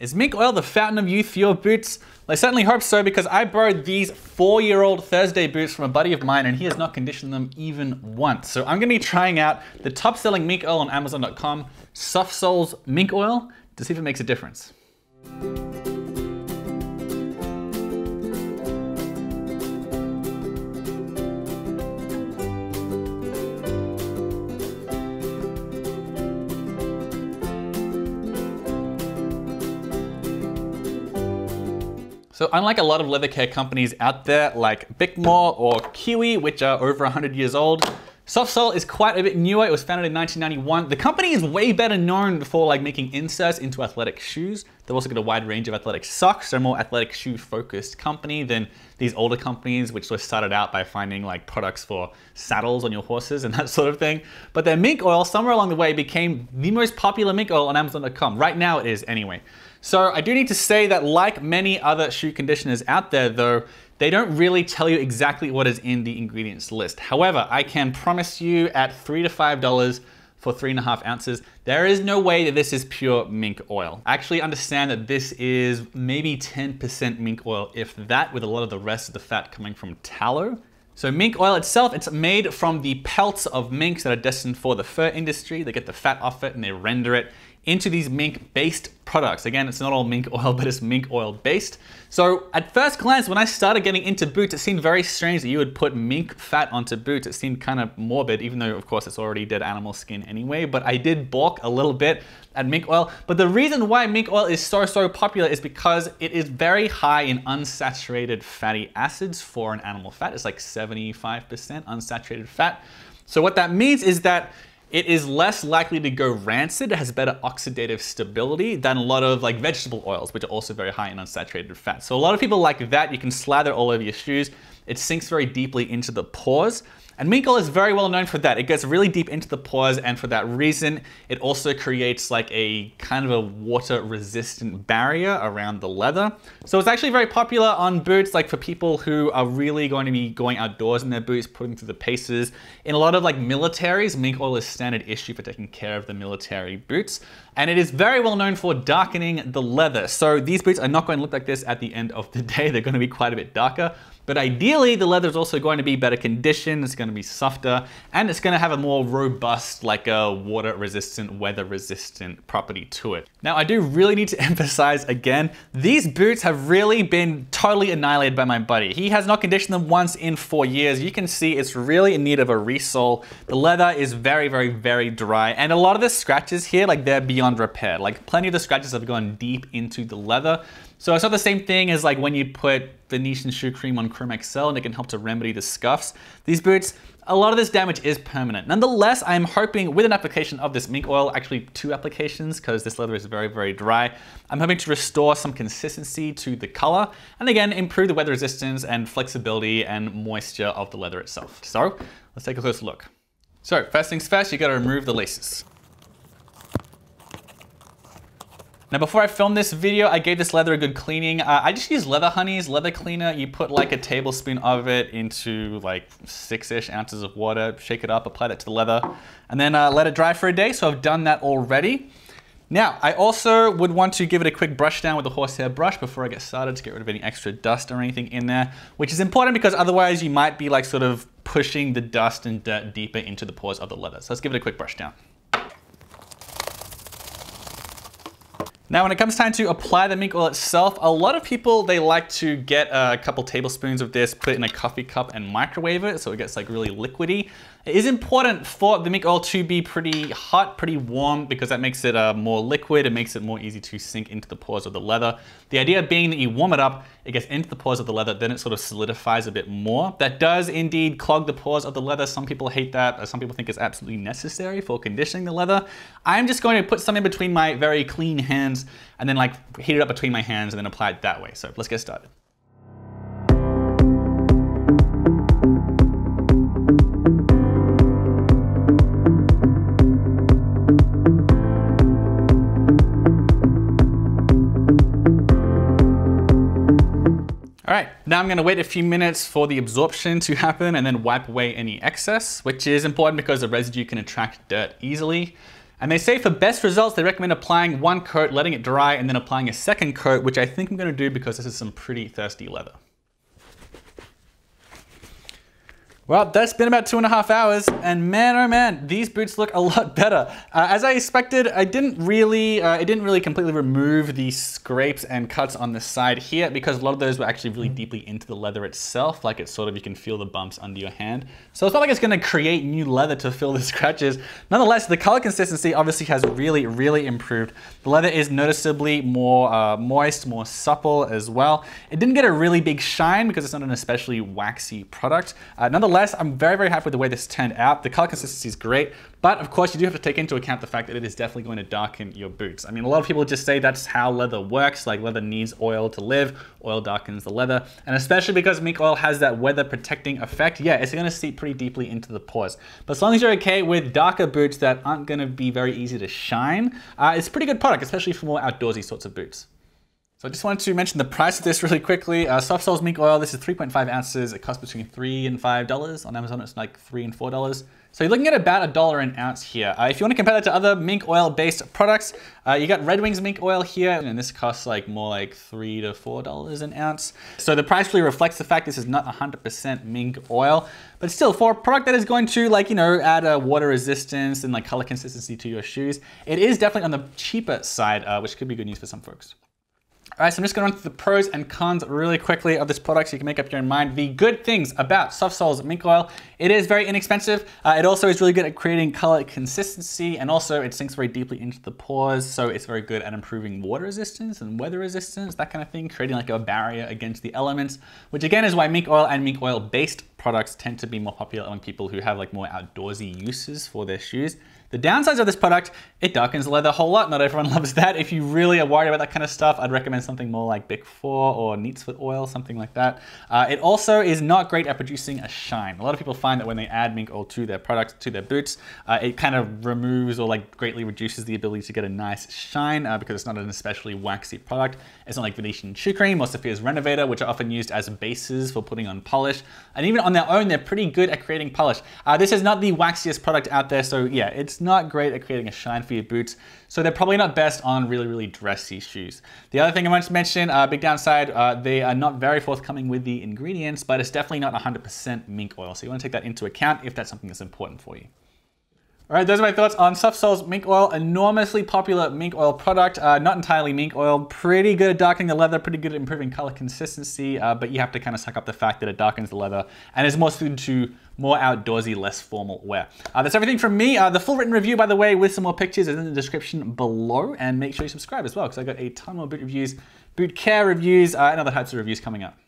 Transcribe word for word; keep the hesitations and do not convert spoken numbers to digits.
Is mink oil the fountain of youth for your boots? I certainly hope so, because I borrowed these four-year-old Thursday boots from a buddy of mine and he has not conditioned them even once. So I'm gonna be trying out the top-selling mink oil on Amazon dot com, Sof Sole's mink oil, to see if it makes a difference. So unlike a lot of leather care companies out there like Bickmore or Kiwi, which are over one hundred years old, Sof Sole is quite a bit newer. It was founded in nineteen ninety-one. The company is way better known for like making inserts into athletic shoes. They've also got a wide range of athletic socks. They're a more athletic shoe focused company than these older companies, which sort of started out by finding like products for saddles on your horses and that sort of thing. But their mink oil somewhere along the way became the most popular mink oil on Amazon dot com. Right now it is anyway. So I do need to say that like many other shoe conditioners out there though, they don't really tell you exactly what is in the ingredients list. However, I can promise you at three to five dollars for three and a half ounces, there is no way that this is pure mink oil. I actually understand that this is maybe ten percent mink oil, if that, with a lot of the rest of the fat coming from tallow. So mink oil itself, it's made from the pelts of minks that are destined for the fur industry. They get the fat off it and they render it into these mink-based products. Again, it's not all mink oil, but it's mink oil-based. So at first glance, when I started getting into boots, it seemed very strange that you would put mink fat onto boots. It seemed kind of morbid, even though of course it's already dead animal skin anyway, but I did balk a little bit at mink oil. But the reason why mink oil is so, so popular is because it is very high in unsaturated fatty acids for an animal fat. It's like seventy-five percent unsaturated fat. So what that means is that it is less likely to go rancid. It has better oxidative stability than a lot of like vegetable oils, which are also very high in unsaturated fat. So a lot of people like that. You can slather all over your shoes. It sinks very deeply into the pores. And mink oil is very well known for that. It gets really deep into the pores, and for that reason, it also creates like a kind of a water resistant barrier around the leather. So it's actually very popular on boots, like for people who are really going to be going outdoors in their boots, putting through the paces. In a lot of like militaries, mink oil is standard issue for taking care of the military boots. And it is very well known for darkening the leather. So these boots are not going to look like this at the end of the day. They're going to be quite a bit darker. But ideally, the leather is also going to be better conditioned, it's going to be softer, and it's going to have a more robust, like a water-resistant, weather-resistant property to it. Now, I do really need to emphasize again, these boots have really been totally annihilated by my buddy. He has not conditioned them once in four years. You can see it's really in need of a resole. The leather is very, very, very dry, and a lot of the scratches here, like they're beyond repair. Like plenty of the scratches have gone deep into the leather. So it's not the same thing as like when you put Venetian Shoe Cream on Chromexcel and it can help to remedy the scuffs. These boots, a lot of this damage is permanent. Nonetheless, I'm hoping with an application of this mink oil, actually two applications, because this leather is very, very dry, I'm hoping to restore some consistency to the color, and again, improve the weather resistance and flexibility and moisture of the leather itself. So let's take a closer look. So first things first, you gotta remove the laces. Now, before I filmed this video, I gave this leather a good cleaning. Uh, I just use Leather Honey's leather cleaner. You put like a tablespoon of it into like six-ish ounces of water, shake it up, apply that to the leather, and then uh, let it dry for a day. So I've done that already. Now, I also would want to give it a quick brush down with a horsehair brush before I get started to get rid of any extra dust or anything in there, which is important because otherwise you might be like sort of pushing the dust and dirt deeper into the pores of the leather. So let's give it a quick brush down. Now, when it comes time to apply the mink oil itself, a lot of people, they like to get a couple tablespoons of this, put it in a coffee cup and microwave it so it gets like really liquidy. It is important for the mink oil to be pretty hot, pretty warm, because that makes it uh, more liquid. It makes it more easy to sink into the pores of the leather. The idea being that you warm it up, it gets into the pores of the leather, then it sort of solidifies a bit more. That does indeed clog the pores of the leather. Some people hate that. Some people think it's absolutely necessary for conditioning the leather. I'm just going to put something between my very clean hands and then like heat it up between my hands and then apply it that way. So let's get started. All right, now I'm gonna wait a few minutes for the absorption to happen and then wipe away any excess, which is important because the residue can attract dirt easily. And they say for best results, they recommend applying one coat, letting it dry, and then applying a second coat, which I think I'm gonna do because this is some pretty thirsty leather. Well, that's been about two and a half hours, and man, oh man, these boots look a lot better. Uh, as I expected, I didn't really, uh, I didn't really completely remove the scrapes and cuts on the side here because a lot of those were actually really deeply into the leather itself. Like it's sort of, you can feel the bumps under your hand. So it's not like it's gonna create new leather to fill the scratches. Nonetheless, the color consistency obviously has really, really improved. The leather is noticeably more uh, moist, more supple as well. It didn't get a really big shine because it's not an especially waxy product. Uh, nonetheless, I'm very, very happy with the way this turned out. The color consistency is great, but of course you do have to take into account the fact that it is definitely going to darken your boots. I mean, a lot of people just say that's how leather works, like leather needs oil to live, oil darkens the leather, and especially because mink oil has that weather protecting effect, yeah, it's gonna seep pretty deeply into the pores. But as long as you're okay with darker boots that aren't gonna be very easy to shine, uh, it's a pretty good product, especially for more outdoorsy sorts of boots. So I just wanted to mention the price of this really quickly. Uh, Sof Sole's mink oil, this is three point five ounces. It costs between three and five dollars. On Amazon, it's like three and four dollars. So you're looking at about a dollar an ounce here. Uh, if you want to compare that to other mink oil-based products, uh, you got Red Wing's mink oil here, and this costs like more like three to four dollars an ounce. So the price really reflects the fact this is not one hundred percent mink oil, but still for a product that is going to like, you know, add a water resistance and like color consistency to your shoes, it is definitely on the cheaper side, uh, which could be good news for some folks. All right, so I'm just gonna run through the pros and cons really quickly of this product so you can make up your own mind. The good things about Sof Sole's mink oil, it is very inexpensive. Uh, it also is really good at creating color consistency, and also it sinks very deeply into the pores, so it's very good at improving water resistance and weather resistance, that kind of thing, creating like a barrier against the elements, which again is why mink oil and mink oil-based products tend to be more popular among people who have like more outdoorsy uses for their shoes. The downsides of this product, it darkens the leather a whole lot. Not everyone loves that. If you really are worried about that kind of stuff, I'd recommend something more like Bickmore or Neatsfoot Oil, something like that. Uh, it also is not great at producing a shine. A lot of people find that when they add mink oil to their products, to their boots, uh, it kind of removes or like greatly reduces the ability to get a nice shine uh, because it's not an especially waxy product. It's not like Venetian Shoe Cream or Saphir's Renovator, which are often used as bases for putting on polish. And even on their own, they're pretty good at creating polish. Uh, this is not the waxiest product out there, so yeah, it's not great at creating a shine for your boots, so they're probably not best on really, really dressy shoes. The other thing I wanted to mention, uh, big downside, uh, they are not very forthcoming with the ingredients, but it's definitely not one hundred percent mink oil, so you want to take that into account if that's something that's important for you. All right, those are my thoughts on Sof Sole's mink oil, enormously popular mink oil product, uh, not entirely mink oil, pretty good at darkening the leather, pretty good at improving color consistency, uh, but you have to kind of suck up the fact that it darkens the leather and is more suited to more outdoorsy, less formal wear. Uh, that's everything from me. Uh, the full written review, by the way, with some more pictures is in the description below, and make sure you subscribe as well, because I got a ton more boot reviews, boot care reviews, uh, and other types of reviews coming up.